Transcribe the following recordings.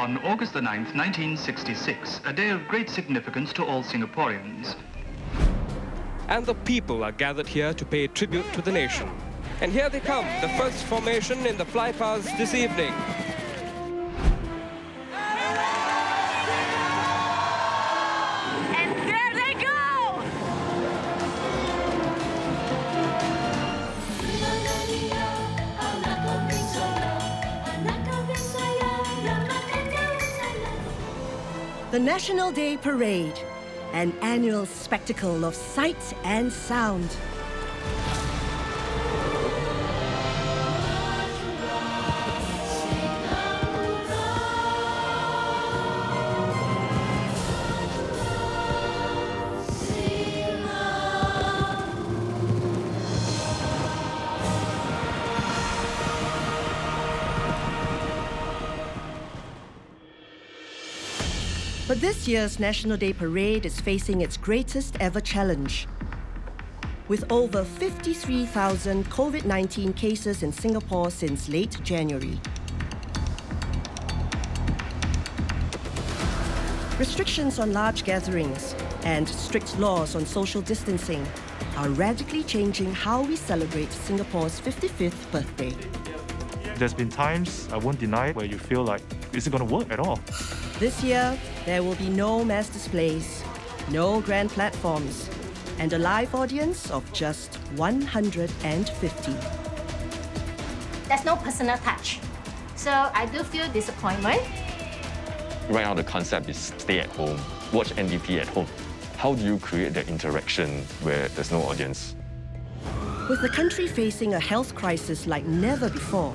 on August the 9th, 1966, a day of great significance to all Singaporeans. And the people are gathered here to pay tribute to the nation. And here they come, the first formation in the flypast this evening. The National Day Parade, an annual spectacle of sight and sound. But this year's National Day Parade is facing its greatest ever challenge. With over 53,000 COVID-19 cases in Singapore since late January. Restrictions on large gatherings and strict laws on social distancing are radically changing how we celebrate Singapore's 55th birthday. There's been times, I won't deny, where you feel like, is it going to work at all? This year, there will be no mass displays, no grand platforms, and a live audience of just 150. There's no personal touch, so I do feel disappointment. Right now, the concept is stay at home, watch NDP at home. How do you create that interaction where there's no audience? With the country facing a health crisis like never before,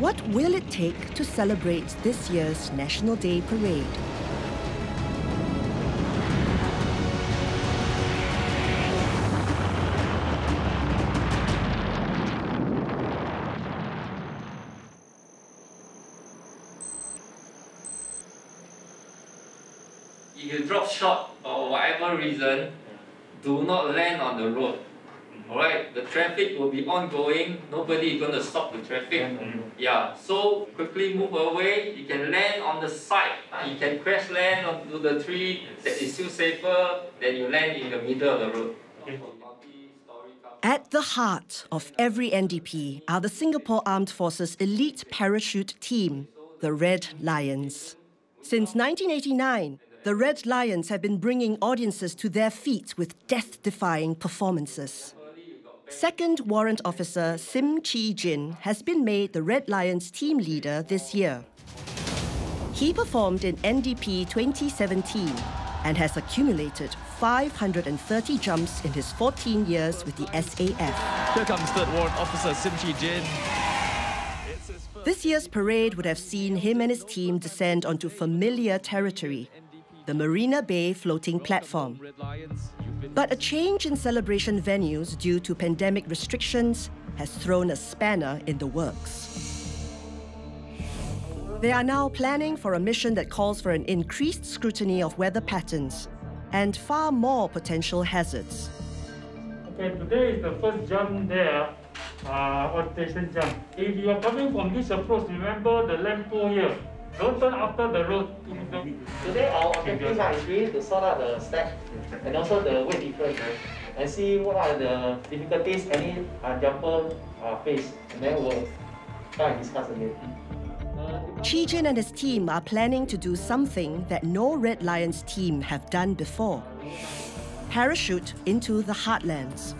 what will it take to celebrate this year's National Day Parade? If you drop short or whatever reason, do not land on the road. All right, the traffic will be ongoing. Nobody is going to stop the traffic. Yeah, so quickly move away. You can land on the side. You can crash land onto the tree. That is still safer than you land in the middle of the road. At the heart of every NDP are the Singapore Armed Forces elite parachute team, the Red Lions. Since 1989, the Red Lions have been bringing audiences to their feet with death-defying performances. Second Warrant Officer Sim Chi Jin has been made the Red Lions team leader this year. He performed in NDP 2017 and has accumulated 530 jumps in his 14 years with the SAF. Here comes Third Warrant Officer Sim Chi Jin. This year's parade would have seen him and his team descend onto familiar territory, the Marina Bay Floating Platform. But a change in celebration venues due to pandemic restrictions has thrown a spanner in the works. They are now planning for a mission that calls for an increased scrutiny of weather patterns and far more potential hazards. Okay, today is the first jump there, orientation jump. If you are coming from this approach, remember the lamp pole here. Don't turn after the road. Today our objective is really to sort out the stack and also the weight difference and see what are the difficulties any jumper face, and then we'll try and discuss again. Chi Jin and his team are planning to do something that no Red Lions team have done before. Parachute into the heartlands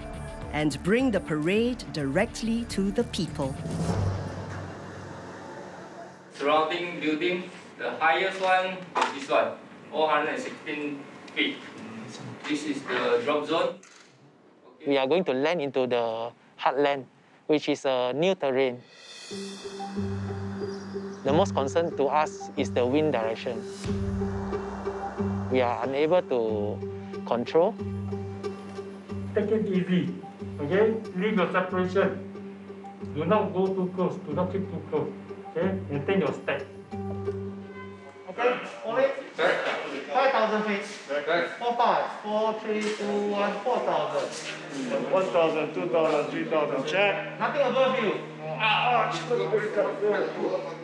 and bring the parade directly to the people. Surrounding building, the highest one is this one, 416 feet. This is the drop zone. Okay. We are going to land into the heartland, which is a new terrain. The most concern to us is the wind direction. We are unable to control. Take it easy, okay? Leave your separation. Do not go too close, do not keep too close. Okay, and take your step. Okay, all right. 5,000 feet. 4, 5, 4, 3, 2, 1, 4,000. 1,000, 2,000, 3,000. Check. Nothing above you. Arch,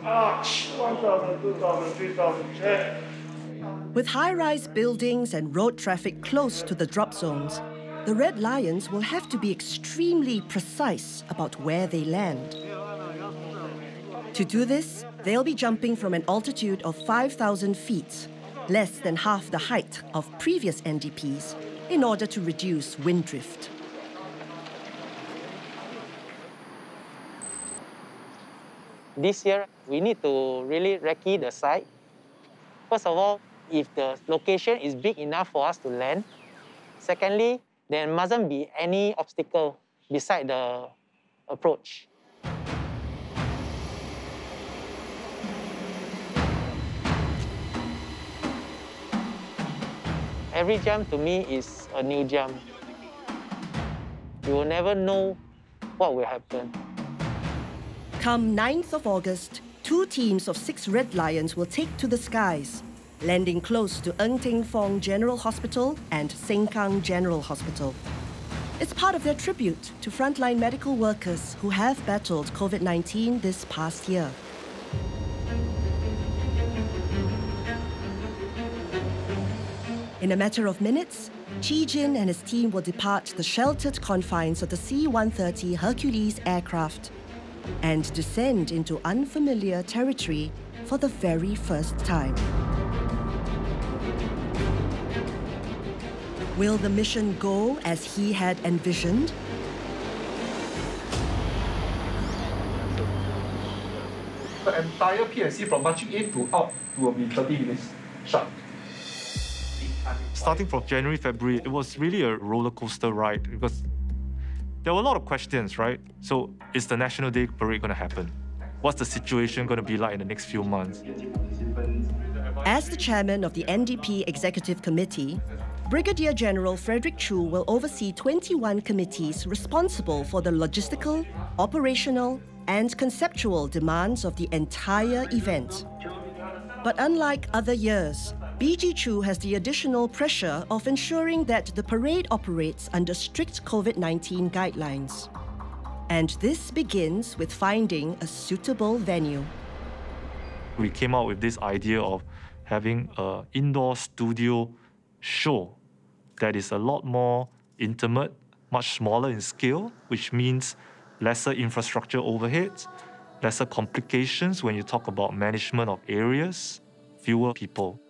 Arch, 1,000, 2,000, 3,000. With high-rise buildings and road traffic close to the drop zones, the Red Lions will have to be extremely precise about where they land. To do this, they'll be jumping from an altitude of 5,000 feet, less than half the height of previous NDPs, in order to reduce wind drift. This year, we need to really recce the site. First of all, if the location is big enough for us to land. Secondly, there mustn't be any obstacle beside the approach. Every jump to me is a new jump. You will never know what will happen. Come 9th of August, two teams of 6 Red Lions will take to the skies, landing close to Ng Teng Fong General Hospital and Sengkang General Hospital. It's part of their tribute to frontline medical workers who have battled COVID-19 this past year. In a matter of minutes, Chi Jin and his team will depart the sheltered confines of the C-130 Hercules aircraft and descend into unfamiliar territory for the very first time. Will the mission go as he had envisioned? The entire PSC from marching in to out will be 30 minutes short. Starting from January, February, it was really a roller coaster ride because there were a lot of questions, right? So, is the National Day Parade going to happen? What's the situation going to be like in the next few months? As the chairman of the NDP Executive Committee, Brigadier General Frederick Chu will oversee 21 committees responsible for the logistical, operational, and conceptual demands of the entire event. But unlike other years, BG Chu has the additional pressure of ensuring that the parade operates under strict COVID-19 guidelines. And this begins with finding a suitable venue. We came out with this idea of having an indoor studio show that is a lot more intimate, much smaller in scale, which means lesser infrastructure overheads, lesser complications when you talk about management of areas, fewer people.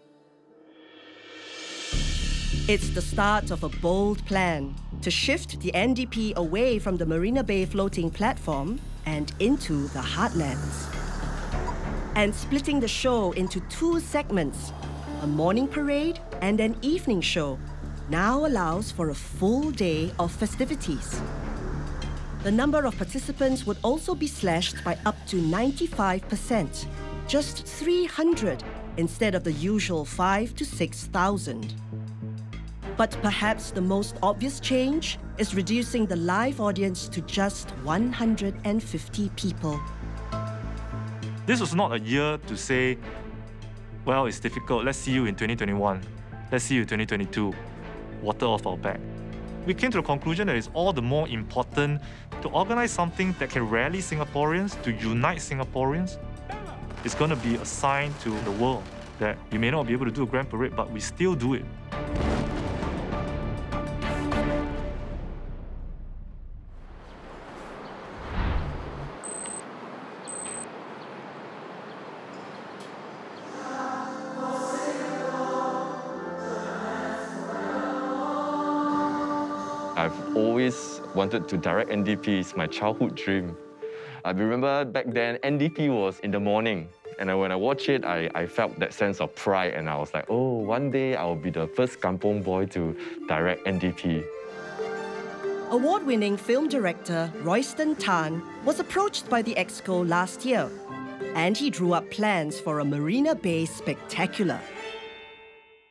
It's the start of a bold plan to shift the NDP away from the Marina Bay Floating Platform and into the heartlands. And splitting the show into 2 segments, a morning parade and an evening show, now allows for a full day of festivities. The number of participants would also be slashed by up to 95%, just 300 instead of the usual 5,000 to 6,000. But perhaps the most obvious change is reducing the live audience to just 150 people. This was not a year to say, well, it's difficult, let's see you in 2021, let's see you in 2022, water off our back. We came to the conclusion that it's all the more important to organize something that can rally Singaporeans, to unite Singaporeans. It's going to be a sign to the world that you may not be able to do a grand parade, but we still do it. I've always wanted to direct NDP. It's my childhood dream. I remember back then, NDP was in the morning. And when I watched it, I felt that sense of pride. And I was like, oh, one day I'll be the first kampong boy to direct NDP. Award-winning film director Royston Tan was approached by the Exco last year. And he drew up plans for a Marina Bay spectacular.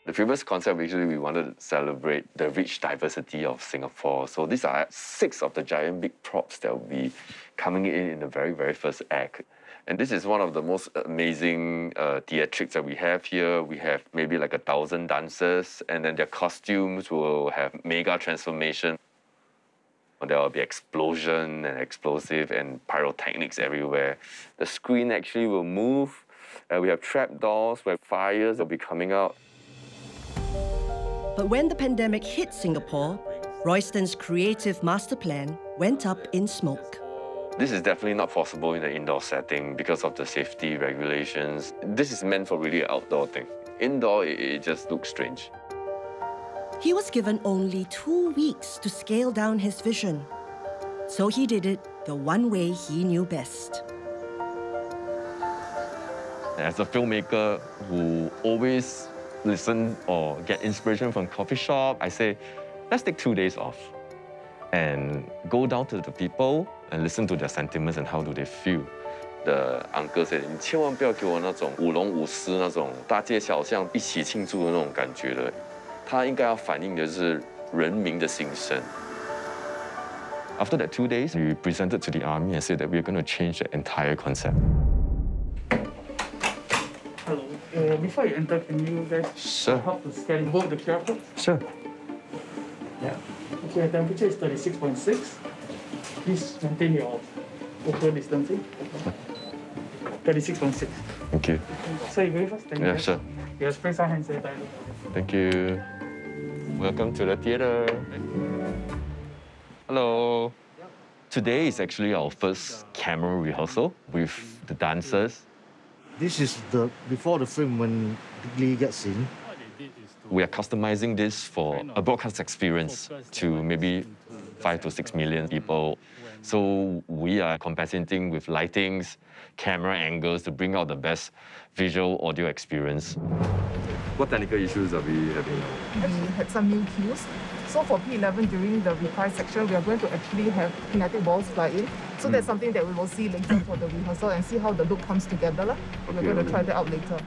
The previous concept, actually, we wanted to celebrate the rich diversity of Singapore. So these are 6 of the giant big props that will be coming in the very, very first act. And this is one of the most amazing theatrics that we have here. We have maybe like 1,000 dancers, and then their costumes will have mega transformation. There will be explosion and explosive and pyrotechnics everywhere. The screen actually will move. We have trap doors where fires will be coming out. But when the pandemic hit Singapore, Royston's creative master plan went up in smoke. This is definitely not possible in the indoor setting because of the safety regulations. This is meant for really an outdoor thing. Indoor, it just looks strange. He was given only 2 weeks to scale down his vision. So he did it the one way he knew best. As a filmmaker who always listen or get inspiration from coffee shop, I say, let's take 2 days off and go down to the people and listen to their sentiments and how do they feel. The uncle said, After that 2 days, we presented to the army and said that we're going to change the entire concept. Hello. Before you enter, can you guys help to scan both the QR codes? Sure. Yeah. Okay, the temperature is 36.6. Please maintain your open distancing. 36.6. Thank you. So you go first? Yeah, sure. You spray some hand sanitizer. Thank you. Welcome to the theater. Hello. Today is actually our first camera rehearsal with the dancers. This is the before the film when Glee gets in. We are customizing this for a broadcast experience to maybe 5 to 6 million people. So we are compensating with lightings, camera angles to bring out the best visual audio experience. What technical issues are we having now? We had some new cues. So for P11, during the reprise section, we are going to actually have kinetic balls fly in. So that's something that we will see later for the rehearsal and see how the look comes together. We're going to try that out later.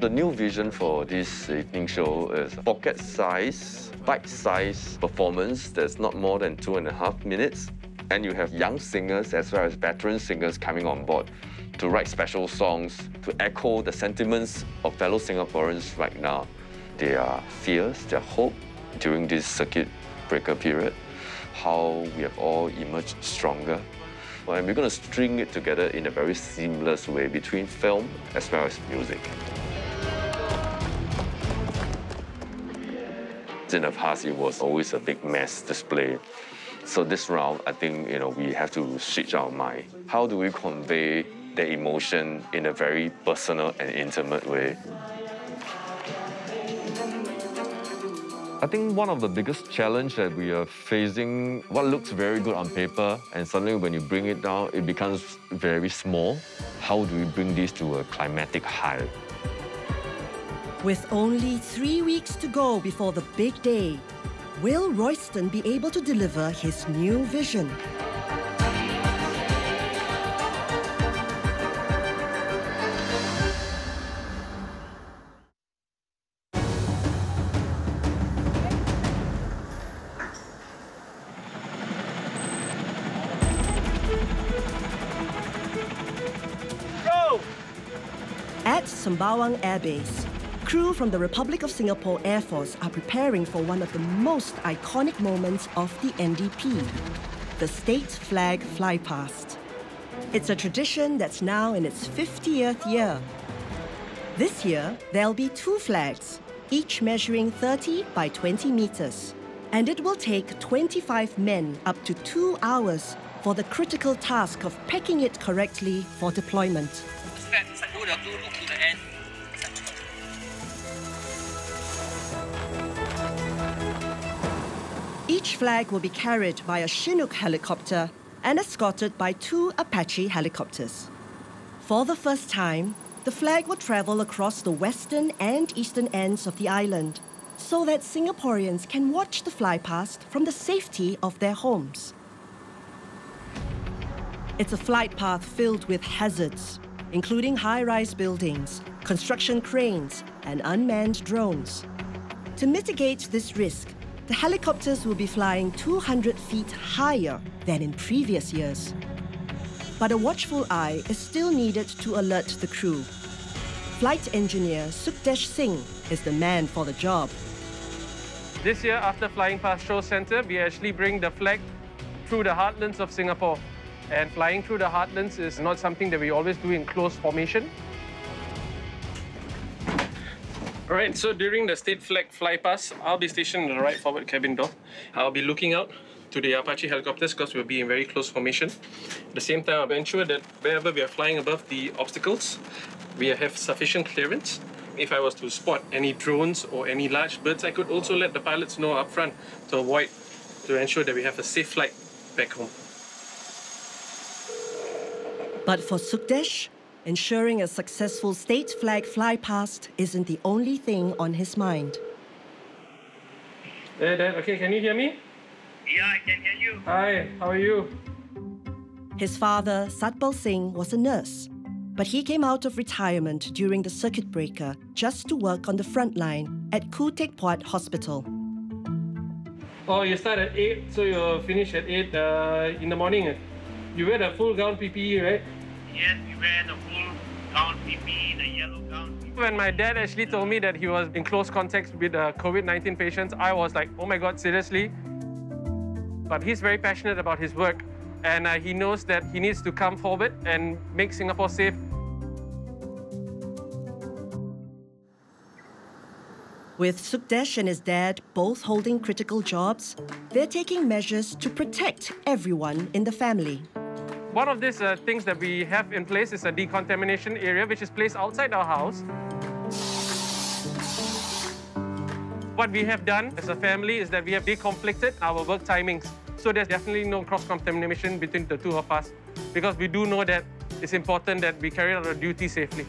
The new vision for this evening show is pocket-size, bite-size performance that's not more than 2.5 minutes. And you have young singers as well as veteran singers coming on board to write special songs to echo the sentiments of fellow Singaporeans right now. Their fears, their hope during this circuit breaker period, how we have all emerged stronger. And we're going to string it together in a very seamless way between film as well as music. In the past, it was always a big mass display. So this round, I think, we have to switch our mind. How do we convey the emotion in a very personal and intimate way? I think one of the biggest challenges that we are facing, what looks very good on paper, and suddenly when you bring it down, it becomes very small. How do we bring this to a climatic high? With only 3 weeks to go before the big day, will Royston be able to deliver his new vision? Go! At Bawang Air Base, crew from the Republic of Singapore Air Force are preparing for one of the most iconic moments of the NDP, the state flag flypast. It's a tradition that's now in its 50th year. This year, there'll be 2 flags, each measuring 30 by 20 meters. And it will take 25 men up to 2 hours for the critical task of packing it correctly for deployment. Look to the end. Each flag will be carried by a Chinook helicopter and escorted by 2 Apache helicopters. For the first time, the flag will travel across the western and eastern ends of the island so that Singaporeans can watch the flypast from the safety of their homes. It's a flight path filled with hazards, including high-rise buildings, construction cranes, and unmanned drones. To mitigate this risk, the helicopters will be flying 200 feet higher than in previous years. But a watchful eye is still needed to alert the crew. Flight engineer Sukhdesh Singh is the man for the job. This year, after Flying Past Show Centre, we actually bring the flag through the heartlands of Singapore. And flying through the heartlands is not something that we always do in close formation. All right, so during the state flag flypast, I'll be stationed in the right forward cabin door. I'll be looking out to the Apache helicopters because we'll be in very close formation. At the same time, I'll ensure that wherever we are flying above the obstacles, we have sufficient clearance. If I was to spot any drones or any large birds, I could also let the pilots know up front to ensure that we have a safe flight back home. But for Sukhdesh, ensuring a successful state flag flypast isn't the only thing on his mind. Hey, Dad, okay, can you hear me? Yeah, I can hear you. Hi, how are you? His father, Satpal Singh, was a nurse, but he came out of retirement during the circuit breaker just to work on the front line at Khoo Teck Puat Hospital. Oh, you start at 8, so you'll finish at 8 in the morning. You wear the full gown PPE, right? Yes, we wear the full gown PPE, the yellow gown PPE. When my dad actually told me that he was in close contact with COVID-19 patients, I was like, oh my God, seriously? But he's very passionate about his work, and he knows that he needs to come forward and make Singapore safe. With Sukhdesh and his dad both holding critical jobs, they're taking measures to protect everyone in the family. One of these things that we have in place is a decontamination area, which is placed outside our house. What we have done as a family is that we have deconflicted our work timings. So there's definitely no cross-contamination between the two of us, because we do know that it's important that we carry out our duty safely.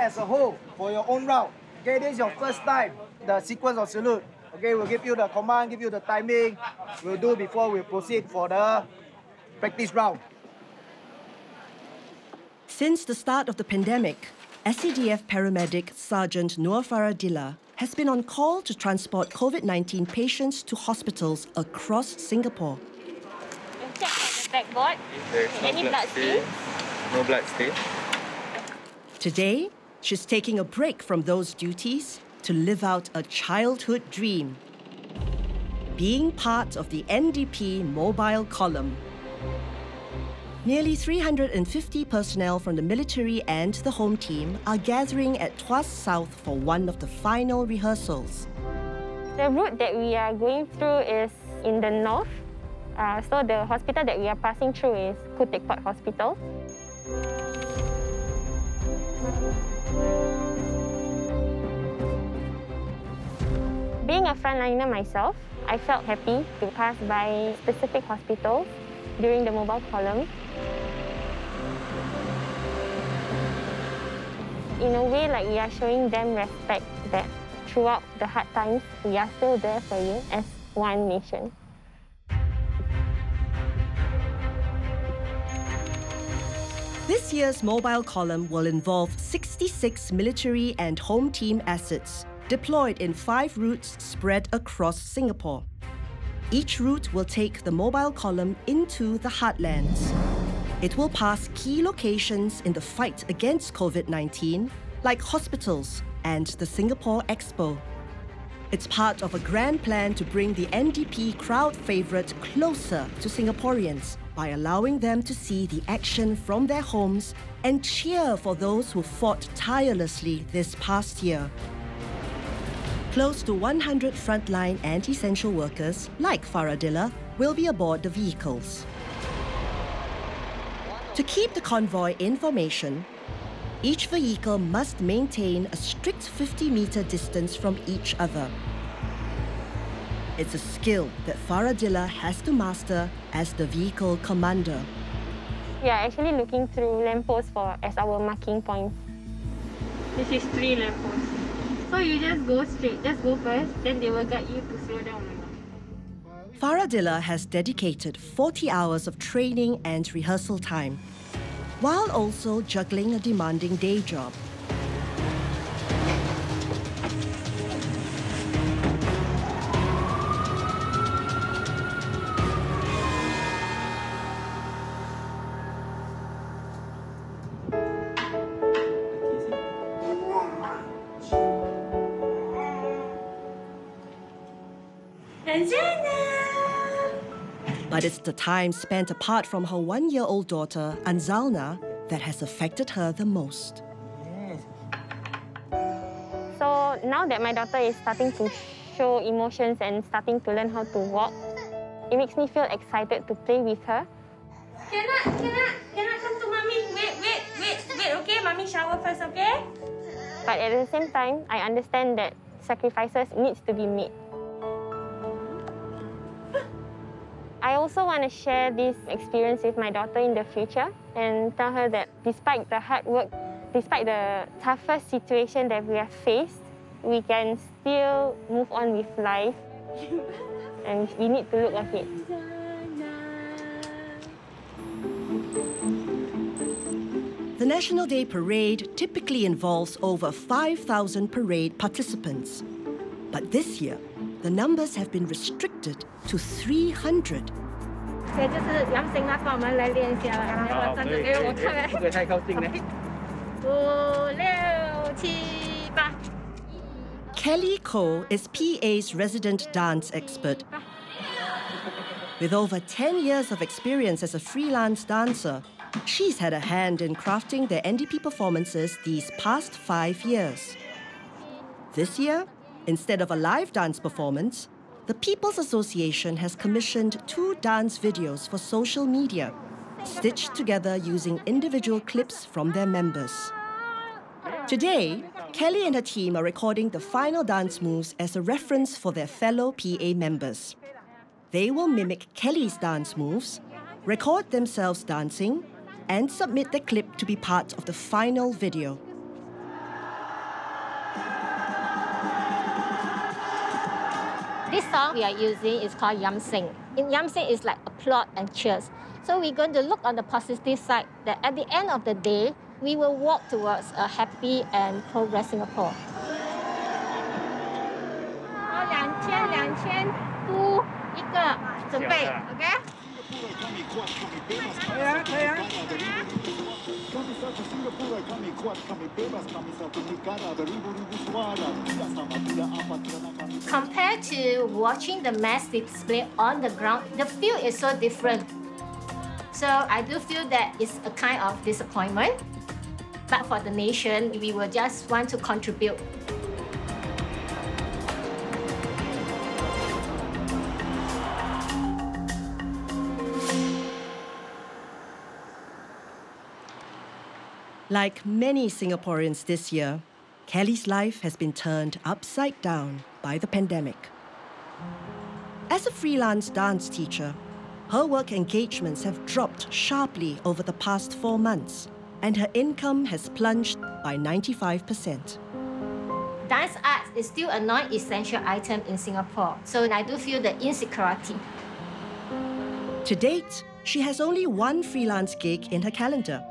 As a whole, for your own route. Okay, this is your first time, the sequence of salute. Okay, we'll give you the command, give you the timing, we'll do before we proceed for the practice round. Since the start of the pandemic, SEDF paramedic Sergeant Noor Faradilla has been on call to transport COVID-19 patients to hospitals across Singapore. Check the backboard. Any blood stain? No blood stain. Today, she's taking a break from those duties to live out a childhood dream: being part of the NDP mobile column. Nearly 350 personnel from the military and the home team are gathering at Tuas South for one of the final rehearsals. The route that we are going through is in the north. So the hospital that we are passing through is Khoo Teck Puat Hospital. Being a frontliner myself, I felt happy to pass by specific hospitals during the mobile column. In a way, like, we are showing them respect that throughout the hard times, we are still there for you as one nation. This year's mobile column will involve 66 military and home team assets deployed in 5 routes spread across Singapore. Each route will take the mobile column into the heartlands. It will pass key locations in the fight against COVID-19, like hospitals and the Singapore Expo. It's part of a grand plan to bring the NDP crowd favourite closer to Singaporeans, by allowing them to see the action from their homes and cheer for those who fought tirelessly this past year. Close to 100 frontline and essential workers, like Faradilla, will be aboard the vehicles. To keep the convoy in formation, each vehicle must maintain a strict 50-metre distance from each other. It's a skill that Faradilla has to master as the vehicle commander. We are actually looking through lampposts as our marking points. This is 3 lampposts. So you just go straight, just go first, then they will guide you to slow down. Faradilla has dedicated 40 hours of training and rehearsal time, while also juggling a demanding day job. Anzalna! But it's the time spent apart from her one-year-old daughter, Anzalna, that has affected her the most. So now that my daughter is starting to show emotions and starting to learn how to walk, it makes me feel excited to play with her. Cannot come to Mommy. Wait, okay? Mommy shower first, okay? But at the same time, I understand that sacrifices needs to be made. I also want to share this experience with my daughter in the future and tell her that despite the hard work, despite the toughest situation that we have faced, we can still move on with life and we need to look ahead. The National Day Parade typically involves over 5,000 parade participants. But this year, the numbers have been restricted to 300. Kelly Koh is PA's resident dance expert. With over 10 years of experience as a freelance dancer, she's had a hand in crafting their NDP performances these past 5 years. This year, instead of a live dance performance, the People's Association has commissioned 2 dance videos for social media, stitched together using individual clips from their members. Today, Kelly and her team are recording the final dance moves as a reference for their fellow PA members. They will mimic Kelly's dance moves, record themselves dancing, and submit the clip to be part of the final video. This song we are using is called Yam Singh. In Yam Singh is like applaud and cheers. So we're going to look on the positive side that at the end of the day, we will walk towards a happy and progress Singapore. Okay? Compared to watching the mass display on the ground, the feel is so different. So I do feel that it's a kind of disappointment. But for the nation, we will just want to contribute. Like many Singaporeans this year, Kelly's life has been turned upside down by the pandemic. As a freelance dance teacher, her work engagements have dropped sharply over the past 4 months, and her income has plunged by 95%. Dance art is still a non-essential item in Singapore, so I do feel the insecurity. To date, she has only one freelance gig in her calendar,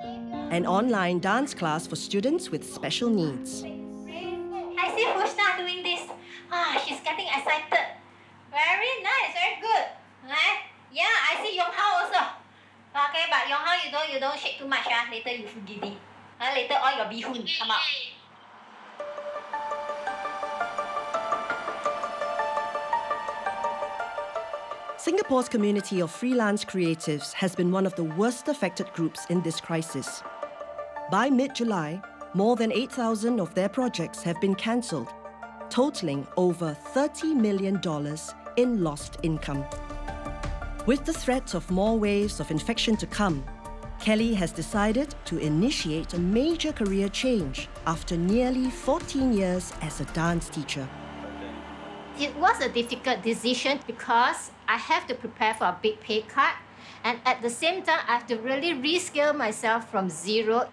an online dance class for students with special needs. I see Hushna doing this. She's getting excited. Very nice, very good. Right? Yeah, I see Yong Hao also. Okay, but Yong Hao, you don't shake too much. Later you feel giddy. Later all your bihun come out. Singapore's community of freelance creatives has been one of the worst affected groups in this crisis. By mid-July, more than 8,000 of their projects have been cancelled, totaling over $30 million in lost income. With the threat of more waves of infection to come, Kelly has decided to initiate a major career change after nearly 14 years as a dance teacher. It was a difficult decision because I have to prepare for a big pay cut, and at the same time, I have to really rescale myself from zero.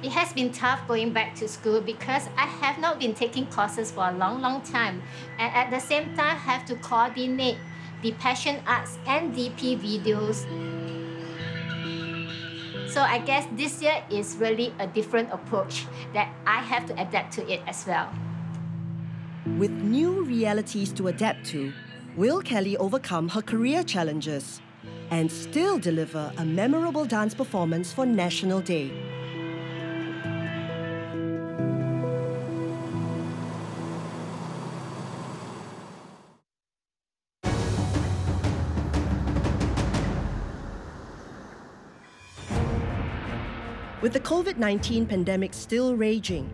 It has been tough going back to school because I have not been taking courses for a long, long time. And at the same time, I have to coordinate the Passion Arts NDP videos. So I guess this year is really a different approach that I have to adapt to it as well. With new realities to adapt to, will Kelly overcome her career challenges and still deliver a memorable dance performance for National Day? With the COVID-19 pandemic still raging,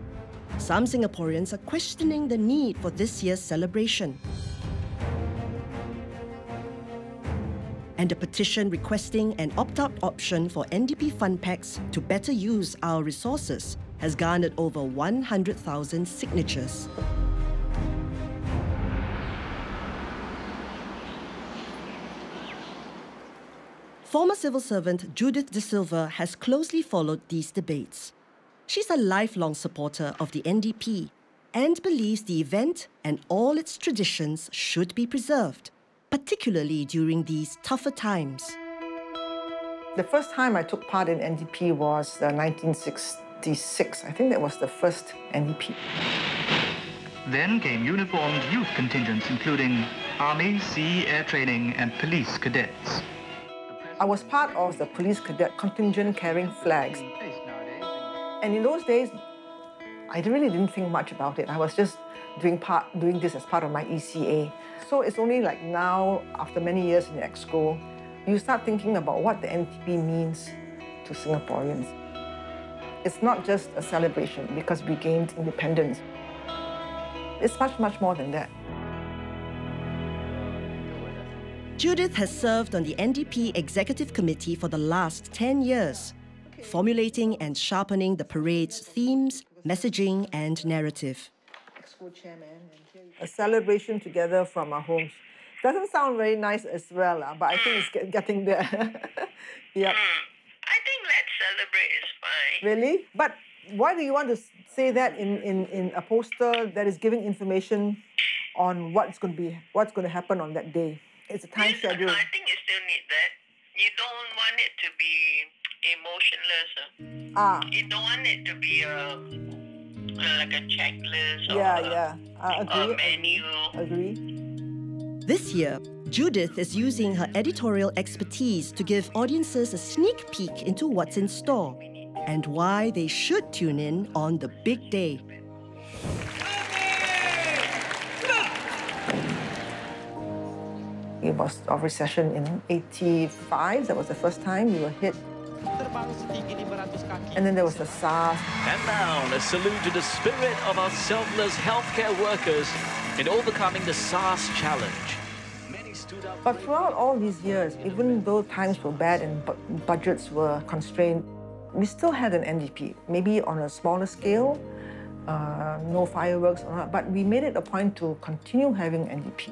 some Singaporeans are questioning the need for this year's celebration. And a petition requesting an opt-out option for NDP fund packs to better use our resources has garnered over 100,000 signatures. Former civil servant Judith De Silva has closely followed these debates. She's a lifelong supporter of the NDP and believes the event and all its traditions should be preserved, particularly during these tougher times. The first time I took part in NDP was 1966. I think that was the first NDP. Then came uniformed youth contingents, including Army, Sea, Air Training and Police Cadets. I was part of the Police Cadet contingent carrying flags. And in those days, I really didn't think much about it. I was just doing this as part of my ECA. So it's only like now, after many years in EXCO, you start thinking about what the NDP means to Singaporeans. It's not just a celebration because we gained independence. It's much, much more than that. Judith has served on the NDP Executive Committee for the last 10 years. Formulating and sharpening the parade's themes, messaging and narrative. A celebration together from our homes. Doesn't sound very nice as well, but I think it's getting there. Yep. I think let's celebrate is fine. Really? But why do you want to say that in a poster that is giving information on what's going to happen on that day? It's a time schedule. I think you still need that. You don't want it to be emotionless. You don't want it to be like a checklist or a menu. Agree. This year, Judith is using her editorial expertise to give audiences a sneak peek into what's in store and why they should tune in on the big day. It was of recession in 85. That was the first time we were hit. And then there was the SAF. And now, a salute to the spirit of our selfless healthcare workers in overcoming the SARS challenge. But throughout all these years, even though times were bad and budgets were constrained, we still had an NDP, maybe on a smaller scale, no fireworks, or not, but we made it a point to continue having NDP.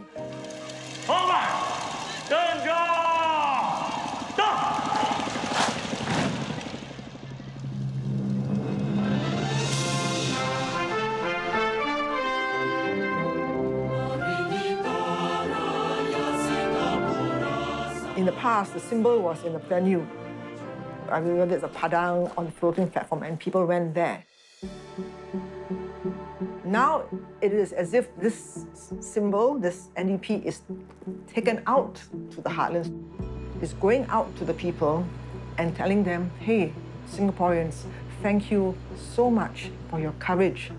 In the past, the symbol was in the venue. I remember there's a padang on the floating platform and people went there. Now it is as if this symbol, this NDP, is taken out to the heartlands. It's going out to the people and telling them, hey, Singaporeans, thank you so much for your courage.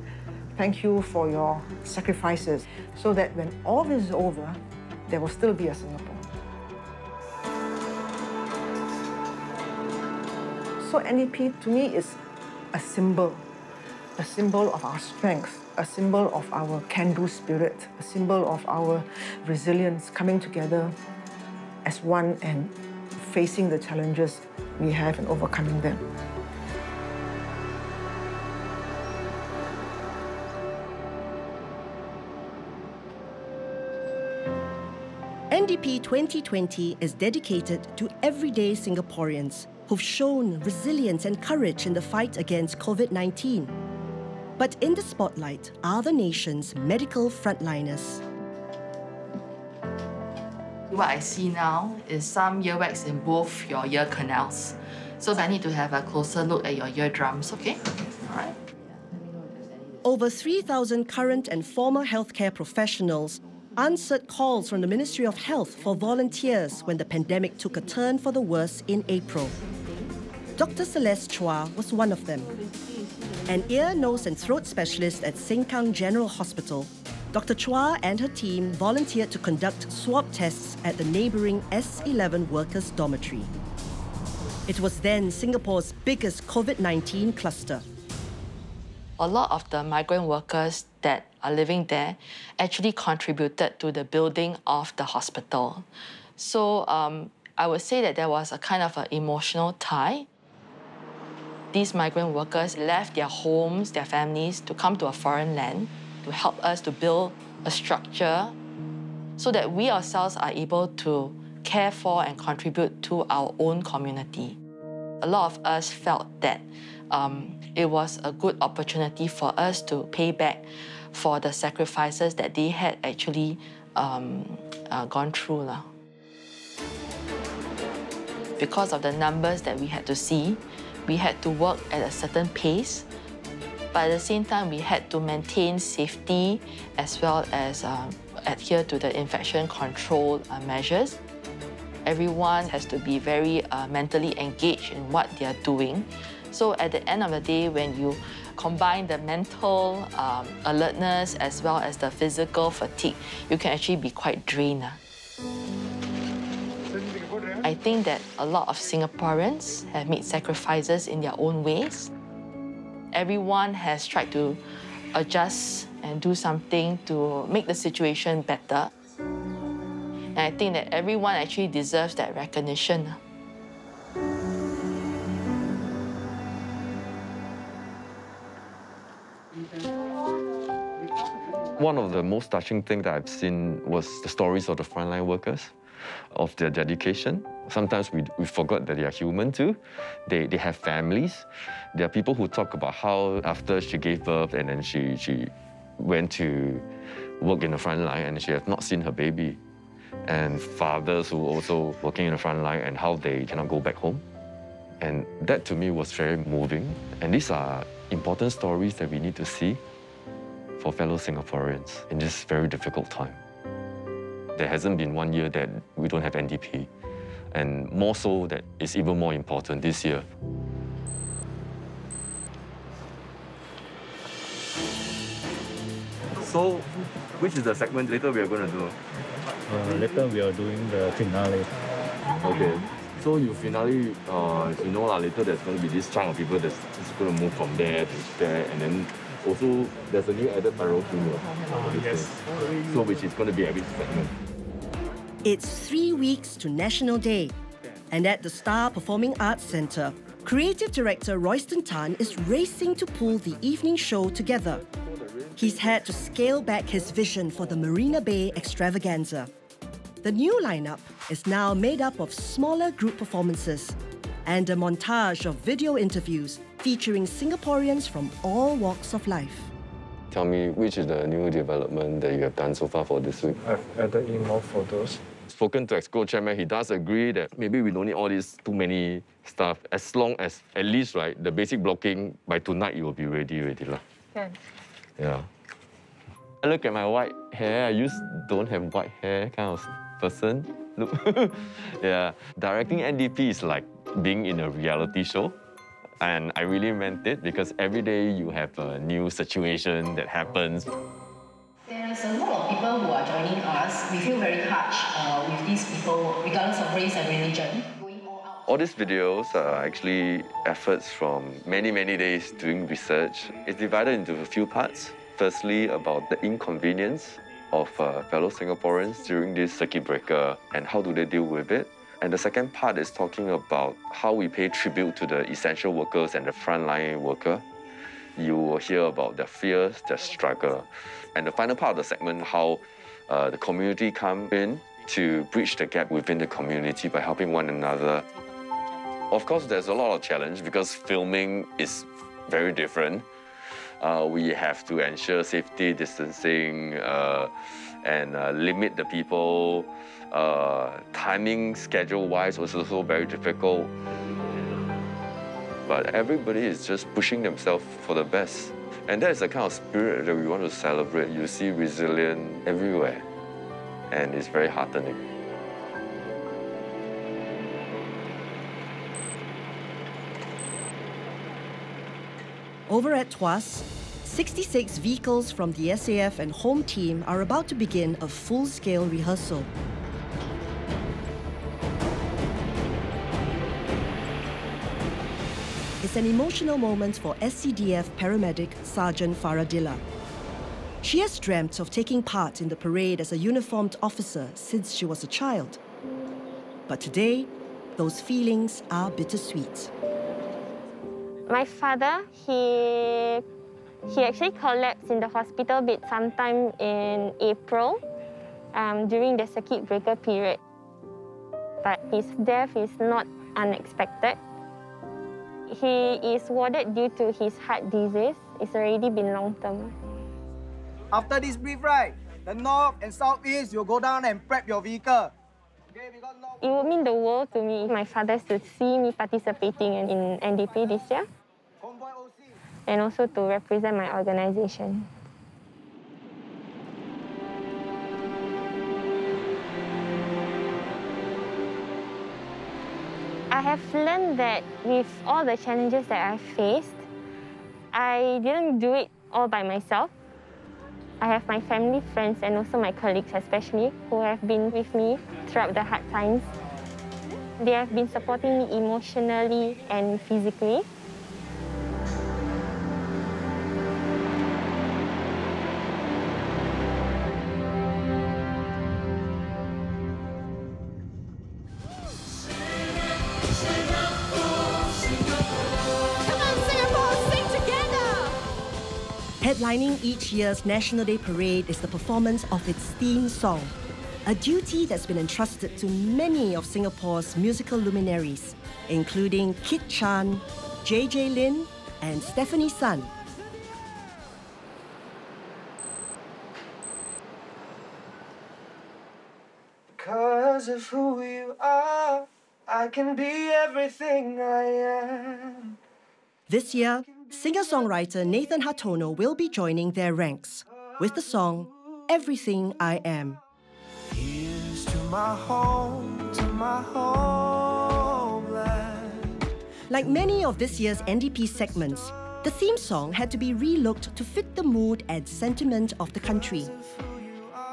Thank you for your sacrifices. So that when all this is over, there will still be a Singapore. So NDP to me is a symbol of our strength, a symbol of our can-do spirit, a symbol of our resilience, coming together as one and facing the challenges we have and overcoming them. NDP 2020 is dedicated to everyday Singaporeans who've shown resilience and courage in the fight against COVID-19. But in the spotlight are the nation's medical frontliners. What I see now is some earwax in both your ear canals. So I need to have a closer look at your eardrums, okay? All right. Over 3,000 current and former healthcare professionals answered calls from the Ministry of Health for volunteers when the pandemic took a turn for the worse in April. Dr. Celeste Chua was one of them. An ear, nose and throat specialist at Sengkang General Hospital, Dr. Chua and her team volunteered to conduct swab tests at the neighbouring S11 workers' dormitory. It was then Singapore's biggest COVID-19 cluster. A lot of the migrant workers that are living there actually contributed to the building of the hospital. So I would say that there was a kind of an emotional tie. These migrant workers left their homes, their families, to come to a foreign land to help us to build a structure so that we ourselves are able to care for and contribute to our own community. A lot of us felt that it was a good opportunity for us to pay back for the sacrifices that they had actually gone through. Because of the numbers that we had to see, we had to work at a certain pace, but at the same time, we had to maintain safety as well as adhere to the infection control measures. Everyone has to be very mentally engaged in what they are doing. So at the end of the day, when you combine the mental alertness as well as the physical fatigue, you can actually be quite drained. I think that a lot of Singaporeans have made sacrifices in their own ways. Everyone has tried to adjust and do something to make the situation better. And I think that everyone actually deserves that recognition. One of the most touching things that I've seen was the stories of the frontline workers, of their dedication. Sometimes we forgot that they are human too. They have families. There are people who talk about how after she gave birth and then she went to work in the front line and she has not seen her baby. And fathers who also working in the front line and how they cannot go back home. And that to me was very moving. And these are important stories that we need to see for fellow Singaporeans in this very difficult time. There hasn't been one year that we don't have NDP, and more so that it's even more important this year. So, which is the segment later we are going to do? Later we are doing the finale. Okay. So your finale, you know, later there's going to be this chunk of people that's just going to move from there to there, and then also there's a new added priority. Yes. So which is going to be every segment. It's 3 weeks to National Day, and at the Star Performing Arts Centre, creative director Royston Tan is racing to pull the evening show together. He's had to scale back his vision for the Marina Bay extravaganza. The new lineup is now made up of smaller group performances and a montage of video interviews featuring Singaporeans from all walks of life. Tell me, which is the new development that you have done so far for this week? I've added in more photos. Spoken to Exco Chairman, he does agree that maybe we don't need all this too many stuff, as long as, at least, right, the basic blocking, by tonight, you will be ready. Yeah. Yeah. I look at my white hair. I used don't have white hair kind of person. Look. Yeah. Directing NDP is like being in a reality show. And I really meant it, because every day you have a new situation that happens. There's a lot of people who are joining us. We feel very touched with these people, regardless of race and religion. All these videos are actually efforts from many, many days doing research. It's divided into a few parts. Firstly, about the inconvenience of fellow Singaporeans during this circuit breaker and how do they deal with it. And the second part is talking about how we pay tribute to the essential workers and the frontline worker. You will hear about their fears, their struggle. And the final part of the segment, how the community come in to bridge the gap within the community by helping one another. Of course, there's a lot of challenge because filming is very different. We have to ensure safety, distancing, and limit the people. Timing, schedule-wise, was also very difficult. But everybody is just pushing themselves for the best. And that is the kind of spirit that we want to celebrate. You see resilience everywhere. And it's very heartening. Over at Tuas, 66 vehicles from the SAF and home team are about to begin a full-scale rehearsal. was an emotional moment for SCDF paramedic Sergeant Faradilla. She has dreamt of taking part in the parade as a uniformed officer since she was a child. But today, those feelings are bittersweet. My father, he actually collapsed in the hospital bed sometime in April during the circuit breaker period. But his death is not unexpected. He is warded due to his heart disease. It's already been long term. After this brief ride, the north and southeast, you'll go down and prep your vehicle. It would mean the world to me if my father to see me participating in NDP this year and also to represent my organisation. I have learned that with all the challenges that I've faced, I didn't do it all by myself. I have my family, friends, and also my colleagues especially, who have been with me throughout the hard times. They have been supporting me emotionally and physically. Headlining each year's National Day Parade is the performance of its theme song, a duty that's been entrusted to many of Singapore's musical luminaries, including Kit Chan, JJ Lin, and Stephanie Sun. Because of who you are, I can be everything I am. This year, singer-songwriter Nathan Hartono will be joining their ranks with the song, Everything I Am. Here's to my homeland. Like many of this year's NDP segments, the theme song had to be re-looked to fit the mood and sentiment of the country.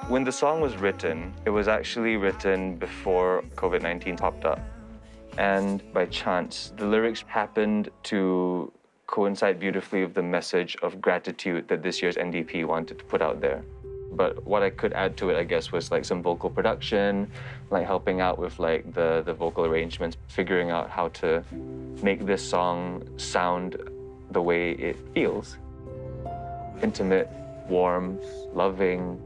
When the song was written, it was actually written before COVID-19 popped up. And by chance, the lyrics happened to coincide beautifully with the message of gratitude that this year's NDP wanted to put out there. But what I could add to it, I guess, was like some vocal production, like helping out with like the vocal arrangements, figuring out how to make this song sound the way it feels. Intimate, warm, loving,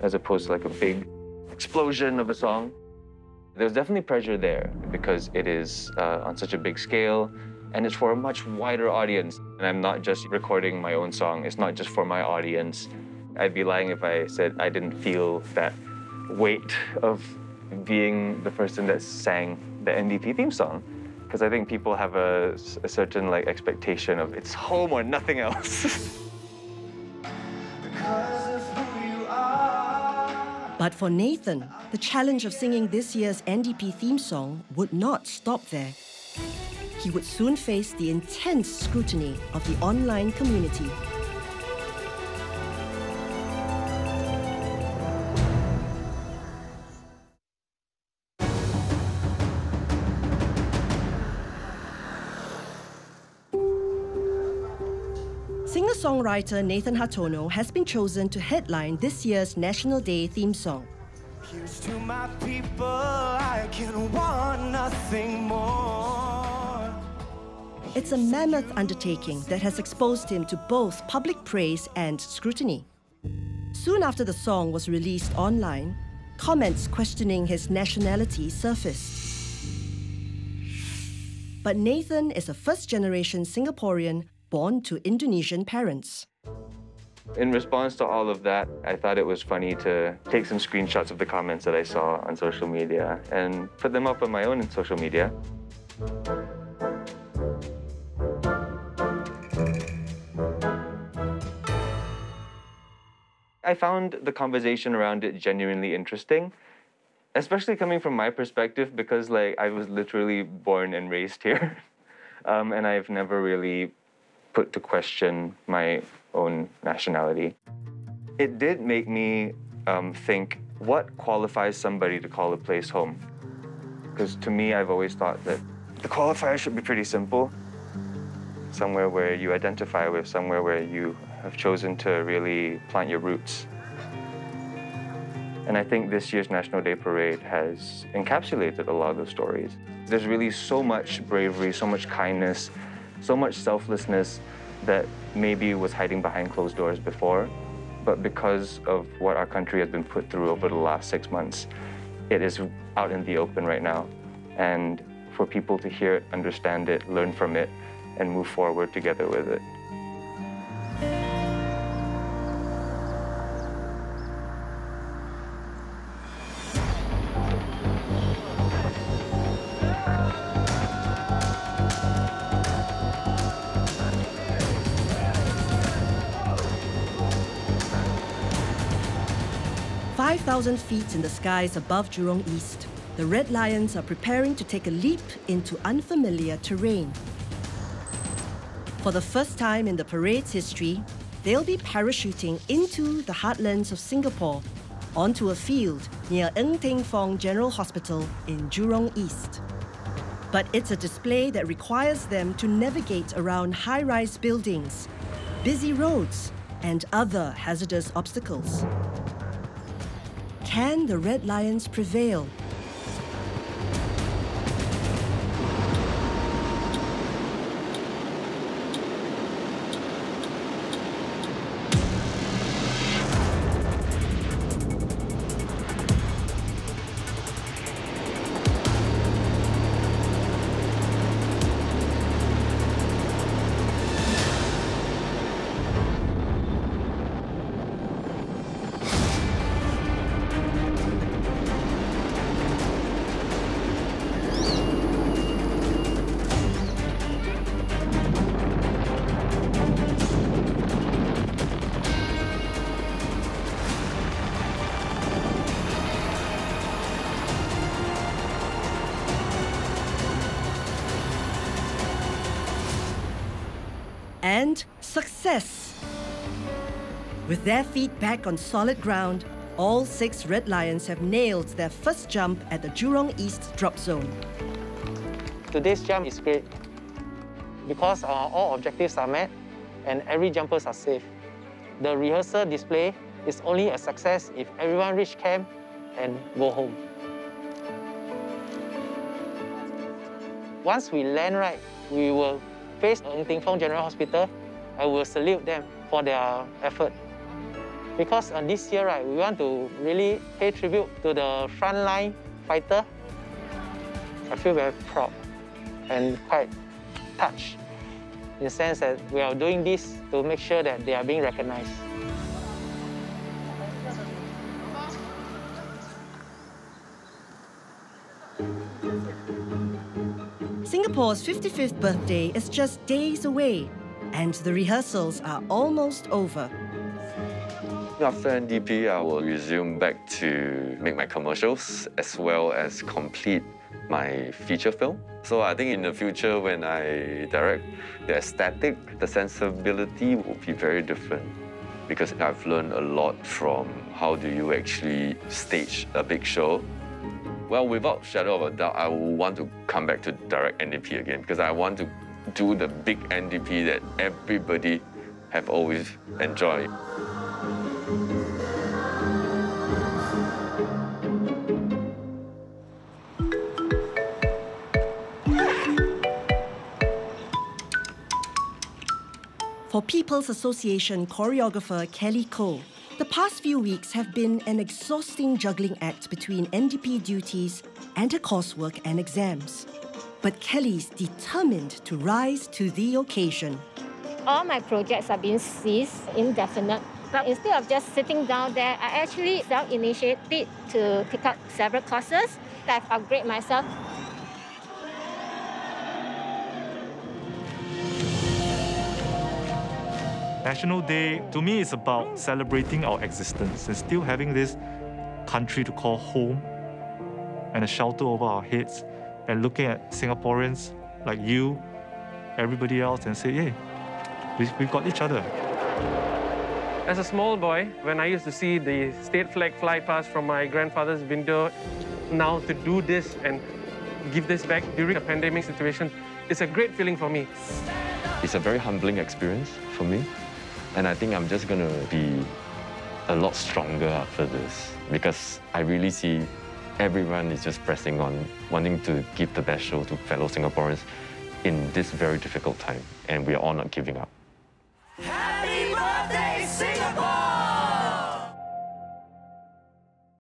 as opposed to like a big explosion of a song. There's definitely pressure there because it is on such a big scale, and it's for a much wider audience. And I'm not just recording my own song, it's not just for my audience. I'd be lying if I said I didn't feel that weight of being the person that sang the NDP theme song. Because I think people have a certain like expectation of it's home or nothing else. But for Nathan, the challenge of singing this year's NDP theme song would not stop there. He would soon face the intense scrutiny of the online community. Singer-songwriter Nathan Hartono has been chosen to headline this year's National Day theme song. Here's to my people, I can want nothing more. It's a mammoth undertaking that has exposed him to both public praise and scrutiny. Soon after the song was released online, comments questioning his nationality surfaced. But Nathan is a first-generation Singaporean born to Indonesian parents. In response to all of that, I thought it was funny to take some screenshots of the comments that I saw on social media and put them up on my own social media. I found the conversation around it genuinely interesting, especially coming from my perspective because, like, I was literally born and raised here, and I've never really put to question my own nationality. It did make me think, what qualifies somebody to call a place home? Because to me, I've always thought that the qualifier should be pretty simple. somewhere where you identify with, somewhere where you have chosen to really plant your roots. And I think this year's National Day Parade has encapsulated a lot of those stories. There's really so much bravery, so much kindness, so much selflessness that maybe was hiding behind closed doors before. But because of what our country has been put through over the last 6 months, it is out in the open right now. And for people to hear it, understand it, learn from it, and move forward together with it. Thousand feet in the skies above Jurong East, the Red Lions are preparing to take a leap into unfamiliar terrain. For the first time in the parade's history, they'll be parachuting into the heartlands of Singapore, onto a field near Ng Teng Fong General Hospital in Jurong East. But it's a display that requires them to navigate around high-rise buildings, busy roads, and other hazardous obstacles. Can the Red Lions prevail? And success! With their feet back on solid ground, all 6 Red Lions have nailed their first jump at the Jurong East drop zone. Today's jump is great because all objectives are met and every jumpers are safe. The rehearsal display is only a success if everyone reach camp and go home. Once we land right, we will face Ng Teng Fong General Hospital, I will salute them for their effort. Because this year, right, we want to really pay tribute to the frontline fighter. I feel very proud and quite touched in the sense that we are doing this to make sure that they are being recognized. Singapore's 55th birthday is just days away, and the rehearsals are almost over. After NDP, I will resume back to make my commercials as well as complete my feature film. So I think in the future, when I direct, the aesthetic, the sensibility will be very different because I've learned a lot from how do you actually stage a big show. Well, without a shadow of a doubt, I will want to come back to direct NDP again because I want to do the big NDP that everybody have always enjoyed. For People's Association choreographer Kelly Koh, the past few weeks have been an exhausting juggling act between NDP duties and her coursework and exams. But Kelly's determined to rise to the occasion. All my projects are being ceased indefinite, but instead of just sitting down there, I actually self-initiated to pick up several courses that I've upgraded myself. National Day, to me, is about celebrating our existence and still having this country to call home and a shelter over our heads and looking at Singaporeans like you, everybody else, and say, hey, we've got each other. As a small boy, when I used to see the state flag fly past from my grandfather's window, now to do this and give this back during a pandemic situation, It's a great feeling for me. It's a very humbling experience for me, and I think I'm just going to be a lot stronger after this, because I really see everyone is just pressing on, wanting to give the best show to fellow Singaporeans in this very difficult time, and we are all not giving up.